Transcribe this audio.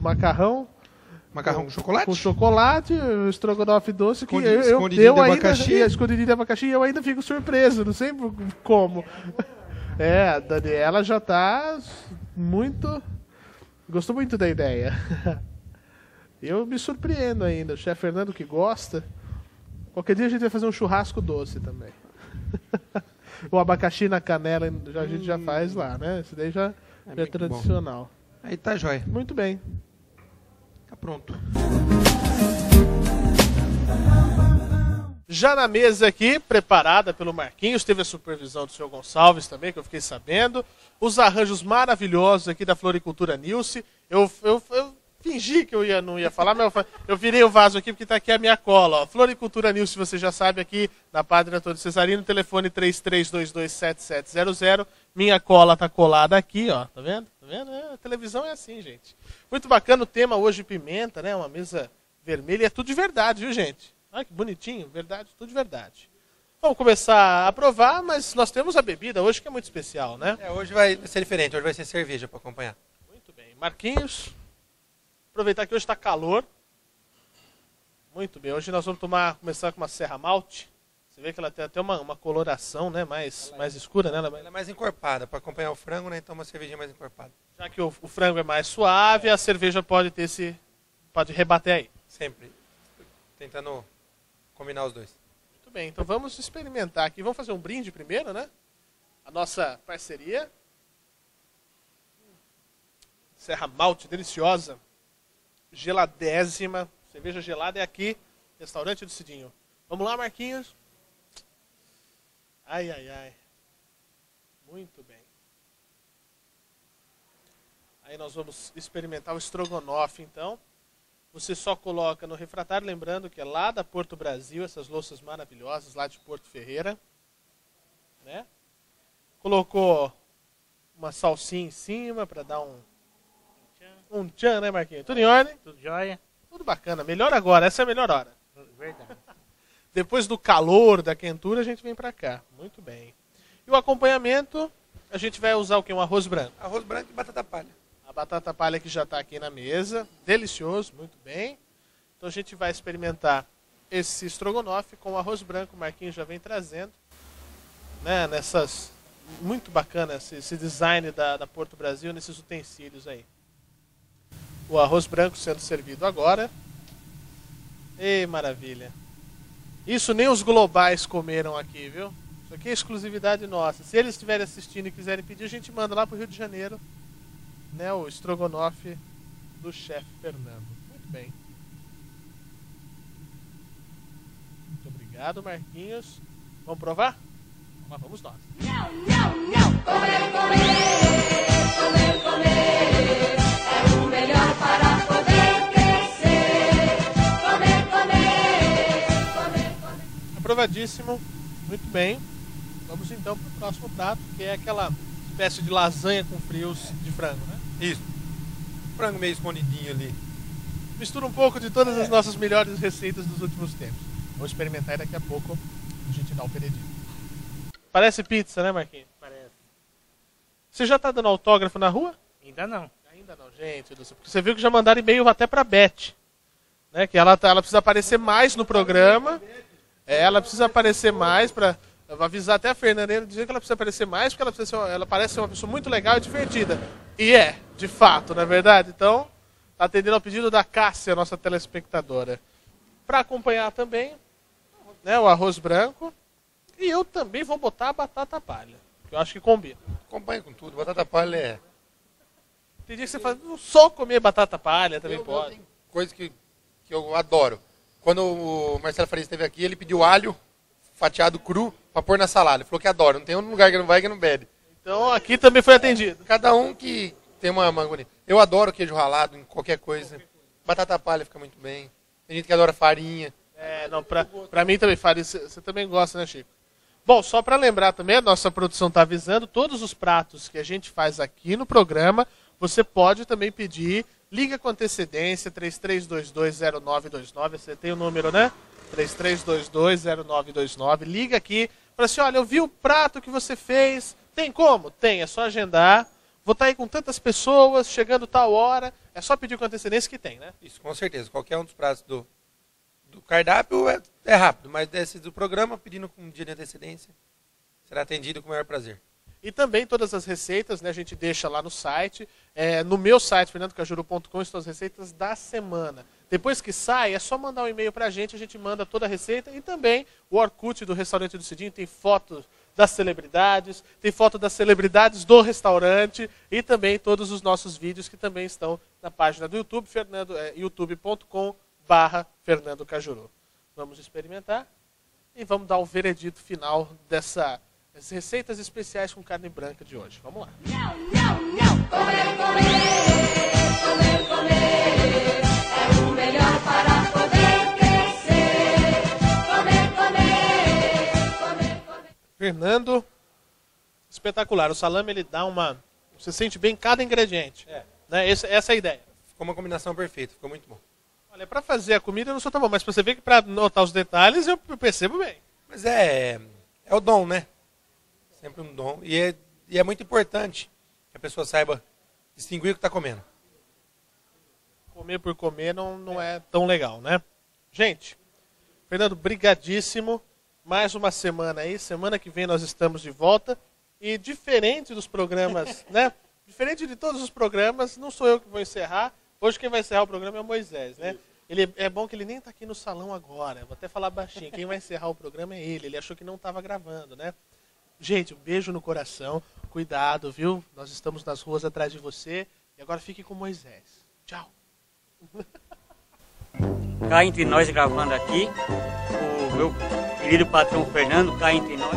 Macarrão com chocolate? Com chocolate, estrogonofe doce, que eu de ainda escondidinho de abacaxi, eu ainda fico surpreso, não sei como. É, a Daniela já tá muito... Gostou muito da ideia. Eu me surpreendo ainda. O chefe Fernando que gosta. Qualquer dia a gente vai fazer um churrasco doce também. O abacaxi na canela a gente já faz lá, né? Isso daí já é tradicional. Bom. Aí tá jóia. Muito bem. Tá pronto. Já na mesa aqui, preparada pelo Marquinhos, teve a supervisão do senhor Gonçalves também, que eu fiquei sabendo. Os arranjos maravilhosos aqui da Floricultura Nilce. Eu fingi que não ia falar, mas eu virei o vaso aqui porque está aqui a minha cola. Ó. Floricultura Nilce, você já sabe, aqui na Padre Antônio Cesarino, telefone 33227700. Minha cola está colada aqui, ó. Tá vendo? Tá vendo? A televisão é assim, gente. Muito bacana o tema hoje, pimenta, né? Uma mesa vermelha. E é tudo de verdade, viu, gente? Olha que bonitinho, verdade, tudo de verdade. Vamos começar a provar, mas nós temos a bebida hoje que é muito especial, né? É, hoje vai ser diferente, hoje vai ser cerveja para acompanhar. Muito bem. Marquinhos, aproveitar que hoje está calor. Muito bem, hoje nós vamos começar com uma Serra Malte. Você vê que ela tem até uma coloração, né, mais escura, né? Ela é mais encorpada, para acompanhar o frango, né? Então uma cervejinha mais encorpada. Já que o frango é mais suave, a cerveja pode ter pode rebater aí. Sempre. Tentando... combinar os dois. Muito bem, então vamos experimentar aqui. Vamos fazer um brinde primeiro, né? A nossa parceria. Serra Malte, deliciosa. Geladésima. Cerveja gelada é aqui, restaurante do Cidinho. Vamos lá, Marquinhos. Ai, ai, ai. Muito bem. Aí nós vamos experimentar o Strogonoff, então. Você só coloca no refratário, lembrando que é lá da Porto Brasil, essas louças maravilhosas, lá de Porto Ferreira. Né? Colocou uma salsinha em cima para dar um tchan, né, Marquinhos? Tudo em ordem? Tudo jóia. Tudo bacana. Melhor agora, essa é a melhor hora. Verdade. Depois do calor, da quentura, a gente vem para cá. Muito bem. E o acompanhamento, a gente vai usar o quê? Um arroz branco? Arroz branco e batata palha. A batata palha que já está aqui na mesa. Delicioso, muito bem. Então a gente vai experimentar esse estrogonofe com arroz branco. O Marquinhos já vem trazendo. Né, muito bacana esse design da Porto Brasil nesses utensílios aí. O arroz branco sendo servido agora. Ei, maravilha. Isso nem os globais comeram aqui, viu? Isso aqui é exclusividade nossa. Se eles estiverem assistindo e quiserem pedir, a gente manda lá para o Rio de Janeiro. Né, o estrogonofe do Chef Fernando. Muito bem. Muito obrigado, Marquinhos. Vamos provar? Mas vamos nós. Não, não, não. Comer, comer, comer, comer. É o melhor para poder crescer. Comer, comer, comer, comer. Aprovadíssimo. Muito bem. Vamos então para o próximo prato, que é aquela espécie de lasanha com frios de frango, né? Isso. Frango meio escondidinho ali. Mistura um pouco de todas as nossas melhores receitas dos últimos tempos. Vou experimentar e daqui a pouco a gente dá um veredito. Parece pizza, né, Marquinhos? Parece. Você já tá dando autógrafo na rua? Ainda não. Ainda não, gente. Porque você viu que já mandaram e-mail até pra Beth. Né? Que ela precisa aparecer mais no programa. É, ela precisa aparecer mais pra... Eu vou avisar até a Fernandeira, dizer que ela precisa aparecer mais, porque ela parece ser uma pessoa muito legal e divertida. E é, de fato, na verdade. Então, atendendo ao pedido da Cássia, nossa telespectadora. Para acompanhar também, né, o arroz branco. E eu também vou botar a batata palha, que eu acho que combina. Acompanha com tudo, batata palha é... Tem dia que você fala, só comer batata palha também pode. Tem coisa que eu adoro. Quando o Marcelo Faria esteve aqui, ele pediu alho fatiado cru pra pôr na salada. Ele falou que adora. Não tem um lugar que não vai que não bebe. Então aqui também foi atendido. Cada um que tem uma manga bonita. Eu adoro queijo ralado em qualquer coisa. Batata palha fica muito bem. Tem gente que adora farinha. É, não, pra mim também farinha. Você também gosta, né, Chico? Bom, só pra lembrar também, a nossa produção tá avisando, todos os pratos que a gente faz aqui no programa, você pode também pedir. Liga com antecedência, 33220929. Você tem o número, né? 33220929. Liga aqui, fala assim, olha, eu vi o prato que você fez. Tem como? Tem, é só agendar. Vou estar aí com tantas pessoas, chegando tal hora. É só pedir com antecedência que tem, né? Isso, com certeza. Qualquer um dos prazos do cardápio é rápido, mas desse do programa, pedindo com um dia de antecedência, será atendido com o maior prazer. E também todas as receitas, né, a gente deixa lá no site. No meu site, fernandocajuru.com, estão as receitas da semana. Depois que sai, é só mandar um e-mail para a gente manda toda a receita. E também o Orkut do restaurante do Cidinho tem fotos das celebridades, tem foto das celebridades do restaurante e também todos os nossos vídeos que também estão na página do YouTube, youtube.com/fernandocajuru. Vamos experimentar e vamos dar o veredito final dessa... As receitas especiais com carne branca de hoje. Vamos lá. Não, não, não. Comer, comer, comer, comer. É o melhor para poder crescer. Comer, comer, comer, comer. Fernando, espetacular. O salame, ele dá uma... Você sente bem cada ingrediente. É. Né? Essa é a ideia. Ficou uma combinação perfeita. Ficou muito bom. Olha, para fazer a comida eu não sou tão bom, mas para você ver que para notar os detalhes eu percebo bem. Mas é o dom, né? Sempre um dom. E é muito importante que a pessoa saiba distinguir o que está comendo. Comer por comer não é tão legal, né? Gente, Fernando, brigadíssimo. Mais uma semana aí. Semana que vem nós estamos de volta. E diferente dos programas, né? Diferente de todos os programas, não sou eu que vou encerrar. Hoje quem vai encerrar o programa é o Moisés, né? Ele, é bom que ele nem está aqui no salão agora. Vou até falar baixinho. Quem vai encerrar o programa é ele. Ele achou que não estava gravando, né? Gente, um beijo no coração. Cuidado, viu? Nós estamos nas ruas atrás de você. E agora fique com Moisés. Tchau. Cá entre nós gravando aqui. O meu querido patrão Fernando, cá entre nós.